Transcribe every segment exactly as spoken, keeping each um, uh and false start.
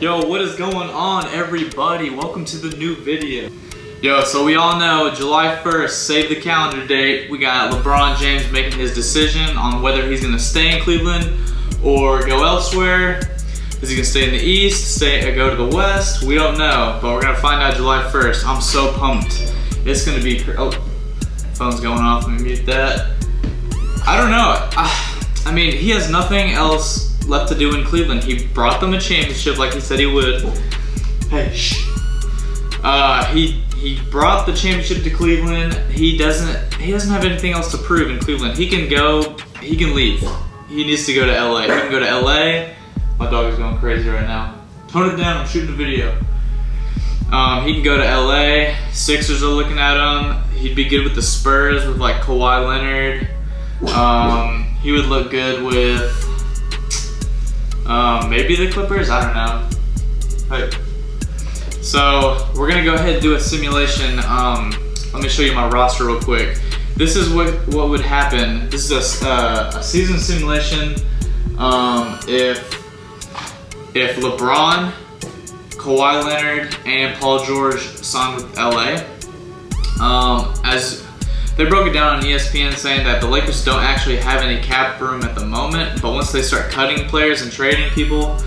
Yo, what is going on, everybody? Welcome to the new video. Yo, so we all know July first, save the calendar date. We got LeBron James making his decision on whether he's gonna stay in Cleveland or go elsewhere. Is he gonna stay in the East, stay or go to the West? We don't know, but we're gonna find out July first. I'm so pumped. It's gonna be, oh, phone's going off, let me mute that. I don't know, I, I mean, he has nothing else left to do in Cleveland. He brought them a championship like he said he would. Hey, shh. Uh, he he brought the championship to Cleveland. He doesn't he doesn't have anything else to prove in Cleveland. He can go. He can leave. He needs to go to L A. He can go to L A. My dog is going crazy right now. Tone it down. I'm shooting a video. Um, he can go to L A. Sixers are looking at him. He'd be good with the Spurs with like Kawhi Leonard. Um, he would look good with. Um, maybe the Clippers, I don't know. Hey. So we're gonna go ahead and do a simulation. Um, let me show you my roster real quick. This is what, what would happen. This is a, uh, a season simulation. Um, if, if LeBron, Kawhi Leonard, and Paul George signed with L A, um, as they broke it down on E S P N saying that the Lakers don't actually have any cap room at the moment, but once they start cutting players and trading people,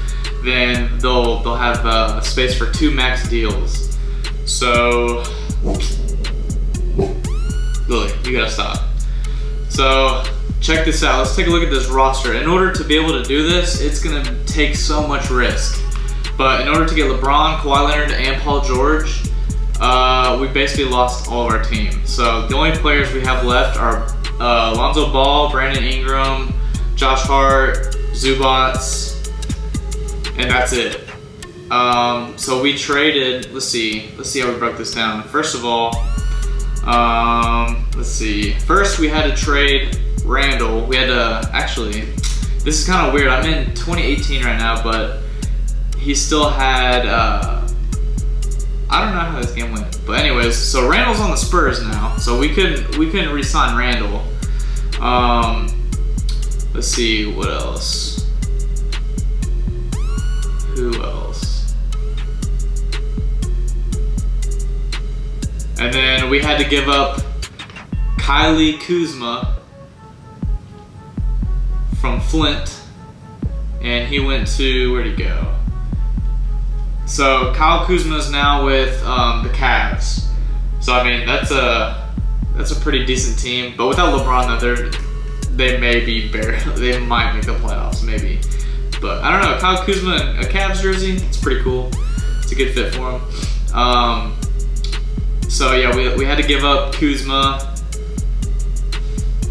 then they'll they'll have uh, space for two max deals. So, Lily, you gotta stop. So, check this out. Let's take a look at this roster. In order to be able to do this, it's gonna take so much risk. But in order to get LeBron, Kawhi Leonard, and Paul George, Uh, we basically lost all of our team. So the only players we have left are uh, Alonzo Ball, Brandon Ingram, Josh Hart, Zubats, and that's it. Um, so we traded, let's see, let's see how we broke this down. First of all, um, let's see. First we had to trade Randle. We had to, actually, this is kind of weird. I'm in twenty eighteen right now, but he still had, uh, I don't know how this game went, but anyways, so Randle's on the Spurs now, so we couldn't we couldn't re-sign Randle. Um, let's see what else. Who else? And then we had to give up Kyle Kuzma from Flint, and he went to, where'd he go? So Kyle Kuzma is now with um, the Cavs. So I mean that's a that's a pretty decent team. But without LeBron, though, they may be barely, they might make the playoffs, maybe. But I don't know. Kyle Kuzma in a Cavs jersey, it's pretty cool. It's a good fit for him. Um, so yeah, we we had to give up Kuzma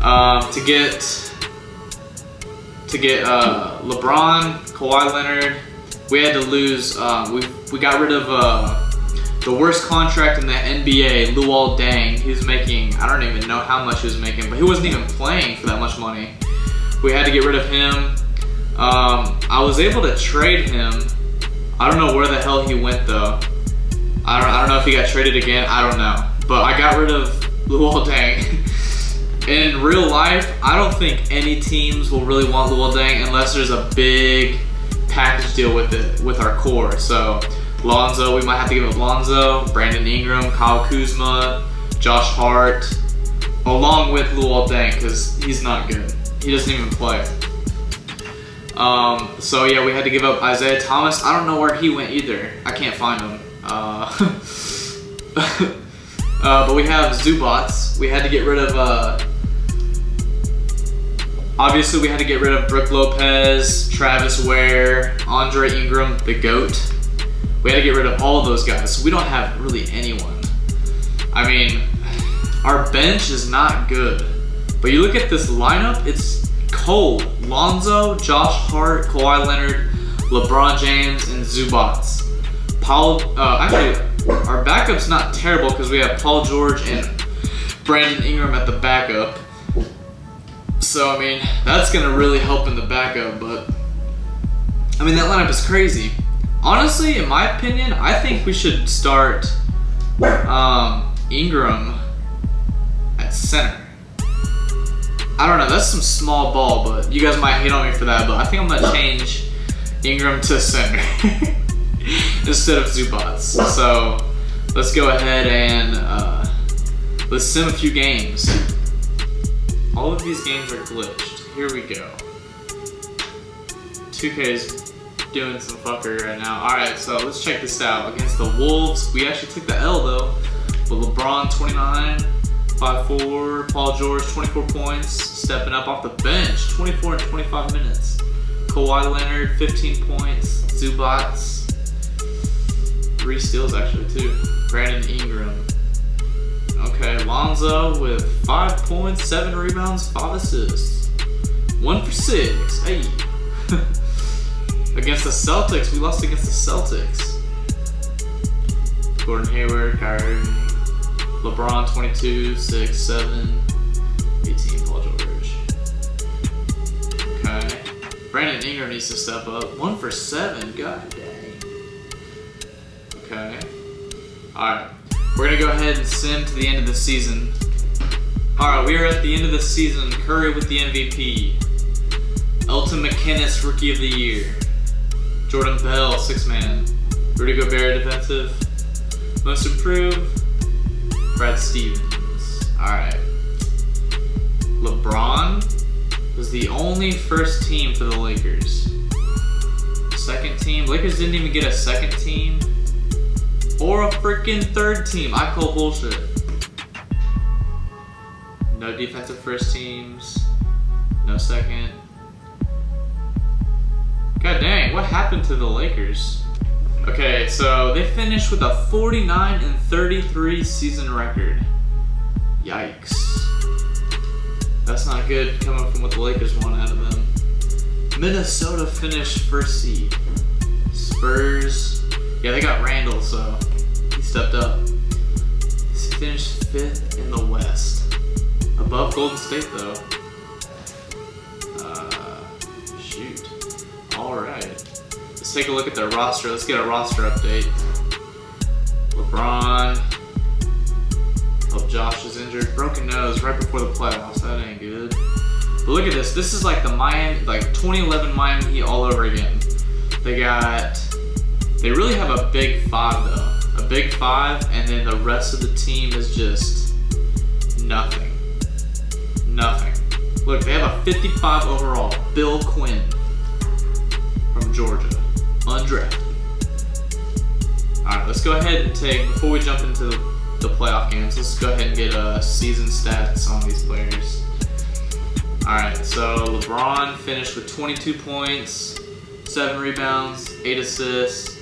uh, to get to get uh, LeBron, Kawhi Leonard. We had to lose, uh, we, we got rid of uh, the worst contract in the N B A, Luol Deng. He was making, I don't even know how much he was making, but he wasn't even playing for that much money. We had to get rid of him. Um, I was able to trade him. I don't know where the hell he went though. I don't, I don't know if he got traded again, I don't know. But I got rid of Luol Deng. In real life, I don't think any teams will really want Luol Deng unless there's a big package deal with it, with our core. So Lonzo, we might have to give up Lonzo, Brandon Ingram, Kyle Kuzma, Josh Hart, along with Luol Deng, because he's not good. He doesn't even play. Um, so yeah, we had to give up Isaiah Thomas. I don't know where he went either. I can't find him. Uh, uh, but we have Zubats. We had to get rid of, uh, obviously, we had to get rid of Brook Lopez, Travis Ware, Andre Ingram, the GOAT. We had to get rid of all of those guys. So we don't have really anyone. I mean, our bench is not good. But you look at this lineup, it's cold. Lonzo, Josh Hart, Kawhi Leonard, LeBron James, and Zubats. Paul, uh, actually, our backup's not terrible because we have Paul George and Brandon Ingram at the backup. So, I mean, that's going to really help in the backup, but, I mean, that lineup is crazy. Honestly, in my opinion, I think we should start um, Ingram at center. I don't know, that's some small ball, but you guys might hate on me for that, but I think I'm going to change Ingram to center. instead of Zubats. So let's go ahead and uh, let's sim a few games. All of these games are glitched. Here we go. two K's doing some fuckery right now. Alright, so let's check this out. Against the Wolves, we actually took the L though. But LeBron twenty-nine, five four, Paul George twenty-four points, stepping up off the bench, twenty-four and twenty-five minutes. Kawhi Leonard fifteen points, Zubats, three steals actually too. Brandon Ingram. Okay, Alonzo with five points, seven rebounds, five assists. One for six, hey. Against the Celtics, we lost against the Celtics. Gordon Hayward, Kyrie, LeBron twenty-two, six, seven, eighteen, Paul George. Okay. Brandon Ingram needs to step up. One for seven, god dang. Okay. Alright. We're gonna go ahead and sim to the end of the season. Alright, we are at the end of the season. Curry with the M V P. Elton McInnes, Rookie of the Year. Jordan Bell, six man. Rudy Gobert, defensive. Most improved, Brad Stevens. Alright. LeBron was the only first team for the Lakers. Second team. Lakers didn't even get a second team. Or a freaking third team. I call bullshit. No defensive first teams. No second. God dang, what happened to the Lakers? Okay, so they finished with a forty-nine and thirty-three season record. Yikes. That's not good coming from what the Lakers want out of them. Minnesota finished first seed. Spurs. Yeah, they got Randle, so he stepped up. He finished fifth in the West. Above Golden State, though. Uh, shoot. Alright. Let's take a look at their roster. Let's get a roster update. LeBron. Oh, Josh is injured. Broken nose right before the playoffs. That ain't good. But look at this. This is like the Miami, like twenty eleven Miami Heat all over again. They got... They really have a big five though. A big five, and then the rest of the team is just nothing. Nothing. Look, they have a fifty-five overall. Bill Quinn from Georgia. Undrafted. Alright, let's go ahead and take, before we jump into the the playoff games, let's go ahead and get uh, season stats on these players. Alright, so LeBron finished with twenty-two points, seven rebounds, eight assists,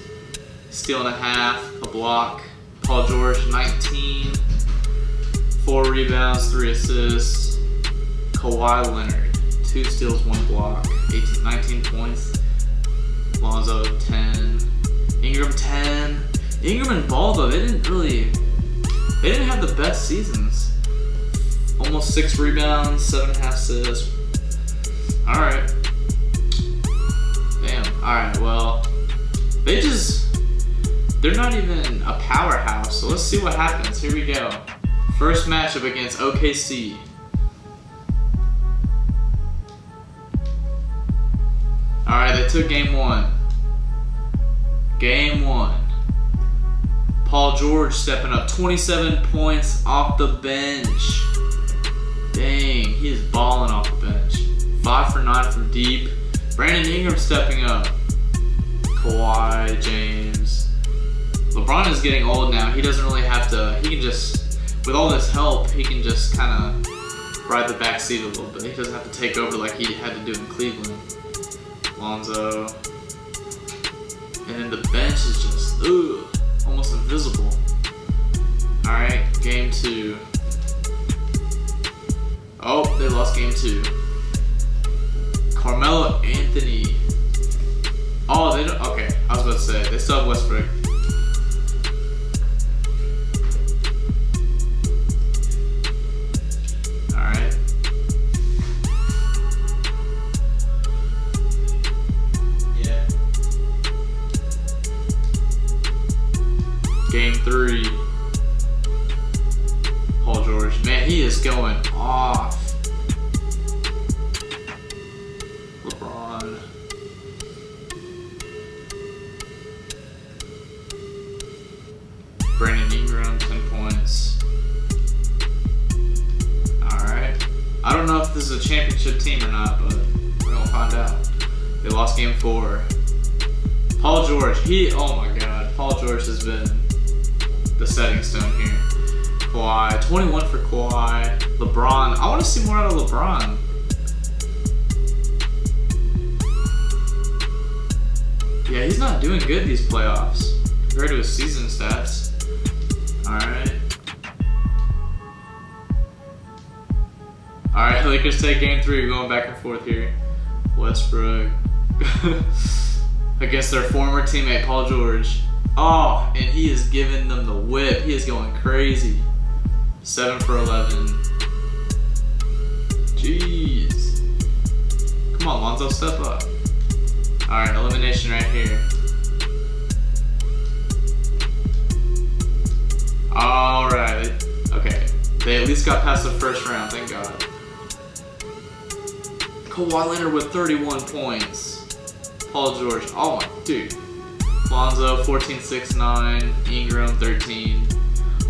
steal and a half, a block. Paul George, nineteen, four rebounds, three assists. Kawhi Leonard, two steals, one block, eighteen, nineteen points. Lonzo, ten. Ingram, ten. Ingram and Ball, though, they didn't really... They didn't have the best seasons. Almost six rebounds, seven and a half assists. Alright. Damn. Alright, well, they just, they're not even a powerhouse, so let's see what happens. Here we go. First matchup against O K C. Alright, they took game one. Game one. Paul George stepping up, twenty-seven points off the bench. Dang, he is balling off the bench. Five for nine from deep. Brandon Ingram stepping up. Kawhi, James. LeBron is getting old now. He doesn't really have to, he can just, with all this help, he can just kind of ride the backseat a little bit. He doesn't have to take over like he had to do in Cleveland. Lonzo. And then the bench is just, ooh. Almost invisible. Alright, game two. Oh, they lost game two. Carmelo Anthony. Oh, they don't. Okay, I was about to say, they still have Westbrook. Alright. Game three, Paul George. Man, he is going off. LeBron. Nets. Alright. I don't know if this is a championship team or not, but we're gonna find out. They lost game four. Paul George, he, oh my god, Paul George has been the setting stone here. Kawhi, twenty-one for Kawhi. LeBron, I want to see more out of LeBron. Yeah, he's not doing good these playoffs compared to his season stats. Alright. Alright, Lakers take game three. We're going back and forth here. Westbrook against their former teammate Paul George. Oh, and he is giving them the whip. He is going crazy. seven for eleven. Jeez. Come on, Lonzo, step up. Alright, elimination right here. Alright. Okay. They at least got past the first round, thank God. Kawhi Leonard with thirty-one points. Paul George. Oh my dude. Alonzo, fourteen, six, nine. Ingram, thirteen.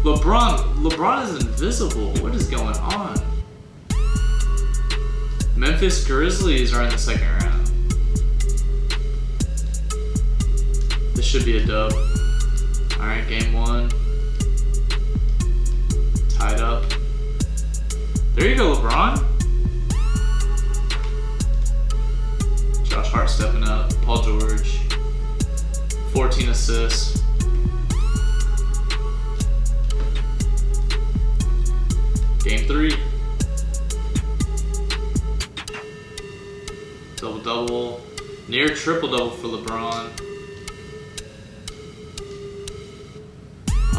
LeBron, LeBron is invisible. What is going on? Memphis Grizzlies are in the second round. This should be a dub. Alright, game one. Tied up. There you go, LeBron. Josh Hart stepping up. Paul George. fourteen assists. Game three. Double double. Near triple double for LeBron.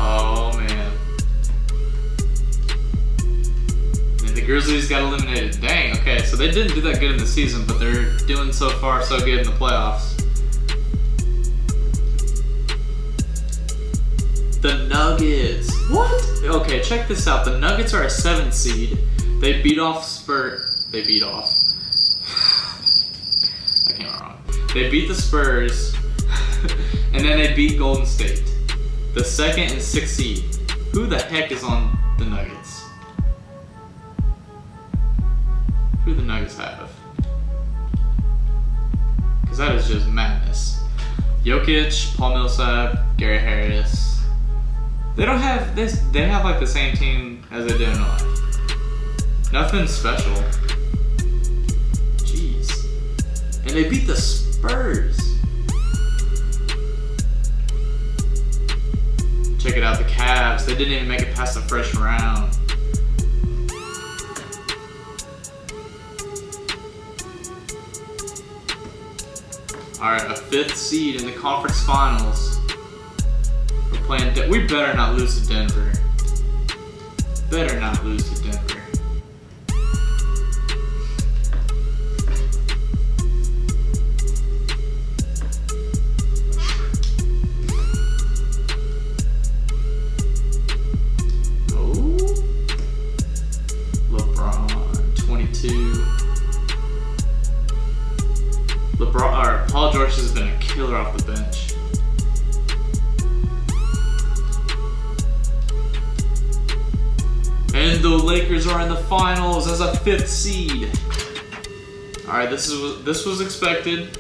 Oh man. And the Grizzlies got eliminated. Dang, okay, so they didn't do that good in the season, but they're doing so far so good in the playoffs. The Nuggets. What? Okay, check this out. The Nuggets are a seven seed. They beat off Spurs. They beat off. I came out wrong. They beat the Spurs, and then they beat Golden State. The second and sixth seed. Who the heck is on the Nuggets? Who the Nuggets have? Because that is just madness. Jokic, Paul Millsap, Gary Harris. They don't have this, they have like the same team as they did in life. Nothing special. Jeez. And they beat the Spurs. Check it out, the Cavs. They didn't even make it past the first round. Alright, a fifth seed in the conference finals. Playing De we better not lose to Denver. Better not lose to Denver. Oh, LeBron, twenty-two. LeBron, or Paul George has been a killer off the bench. And the Lakers are in the finals as a fifth seed. All right, this is this was expected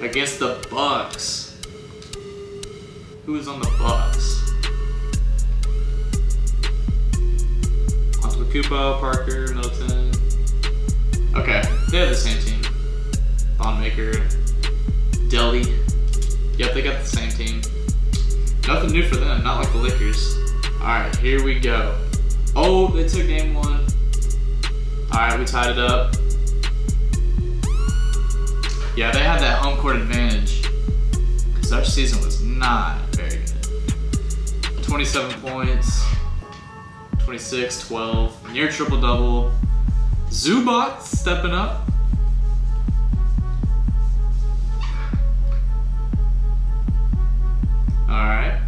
against the Bucks. Who is on the Bucks? Antetokounmpo, Parker, Milton. Okay, they have the same team. Thonmaker, Delly. Yep, they got the same team. Nothing new for them. Not like the Lakers. All right, here we go. Oh, they took game one. Alright, we tied it up. Yeah, they had that home court advantage. Because our season was not very good. twenty-seven points. twenty-six, twelve. Near triple-double. Zubats stepping up. Alright.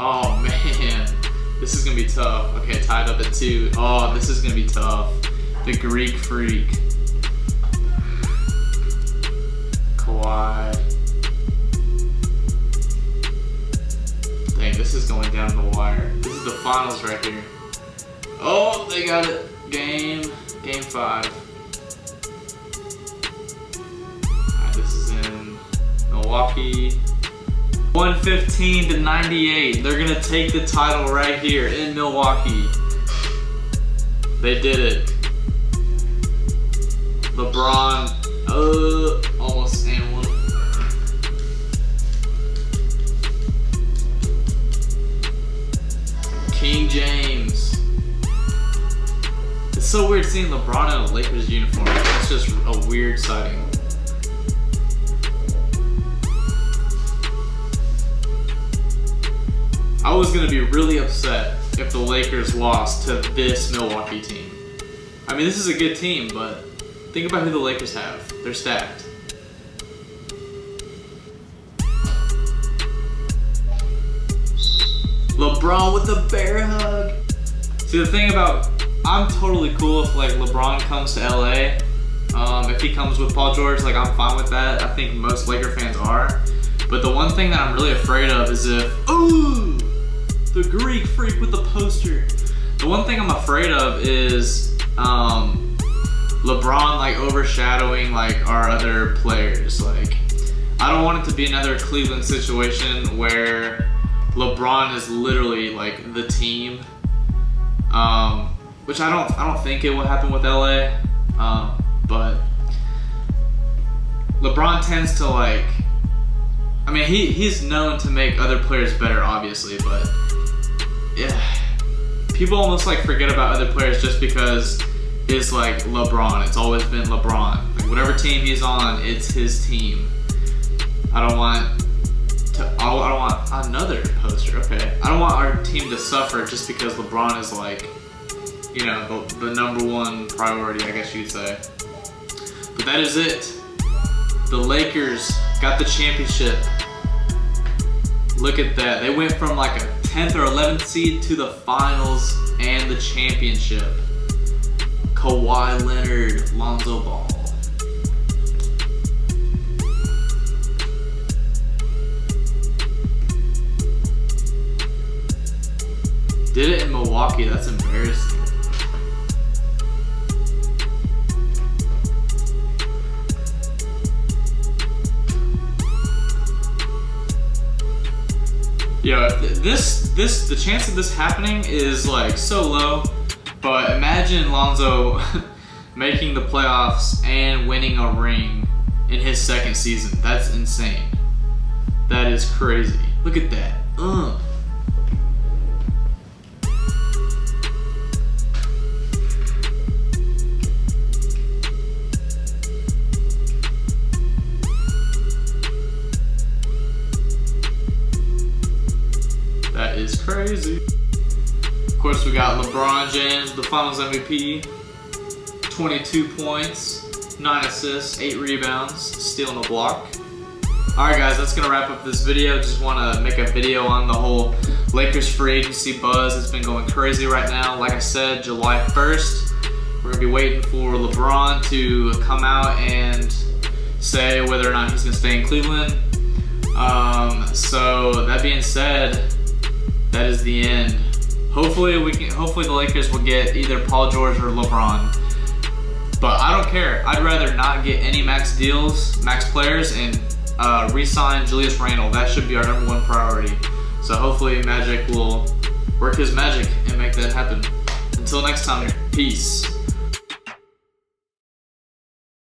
Oh, man. This is going to be tough. Okay, tied up at two. Oh, this is going to be tough. The Greek Freak. Kawhi. going down the wire. This is the finals right here. Oh, they got it. Game, game five. All right, this is in Milwaukee. one fifteen to ninety-eight. They're gonna take the title right here in Milwaukee. They did it. LeBron, uh, almost and one. King James. It's so weird seeing LeBron in a Lakers uniform. That's just a weird sighting. I was gonna be really upset if the Lakers lost to this Milwaukee team. I mean, this is a good team, but think about who the Lakers have. They're stacked. LeBron with the bear hug. See, the thing about, I'm totally cool if like LeBron comes to L A. Um, if he comes with Paul George, like I'm fine with that. I think most Laker fans are. But the one thing that I'm really afraid of is if, ooh, the Greek freak with the poster. The one thing I'm afraid of is um, LeBron like overshadowing like our other players. Like, I don't want it to be another Cleveland situation where LeBron is literally like the team, um, which I don't, I don't think it will happen with L A, um, but LeBron tends to like, I mean, he, he's known to make other players better, obviously, but yeah, people almost like forget about other players just because it's like LeBron. It's always been LeBron. Like, whatever team he's on, it's his team. I don't want to, I don't want another poster, okay. I don't want our team to suffer just because LeBron is like, you know, the, the number one priority, I guess you'd say. But that is it. The Lakers got the championship. Look at that. They went from like a tenth or eleventh seed to the finals and the championship. Kawhi Leonard, Alonzo Ball. Did it in Milwaukee, that's embarrassing. Yo, this, this, the chance of this happening is like so low, but imagine Lonzo making the playoffs and winning a ring in his second season. That's insane. That is crazy. Look at that. Ugh. It's crazy. Of course, we got LeBron James, the finals M V P, twenty-two points, nine assists, eight rebounds, stealing a block. Alright guys, that's gonna wrap up this video. Just wanna make a video on the whole Lakers free agency buzz. It's been going crazy right now. Like I said, July first, we're gonna be waiting for LeBron to come out and say whether or not he's gonna stay in Cleveland. Um, so that being said, that is the end. Hopefully we can, hopefully the Lakers will get either Paul George or LeBron. But I don't care. I'd rather not get any max deals, max players, and uh, re-sign Julius Randle. That should be our number one priority. So hopefully Magic will work his magic and make that happen. Until next time, peace.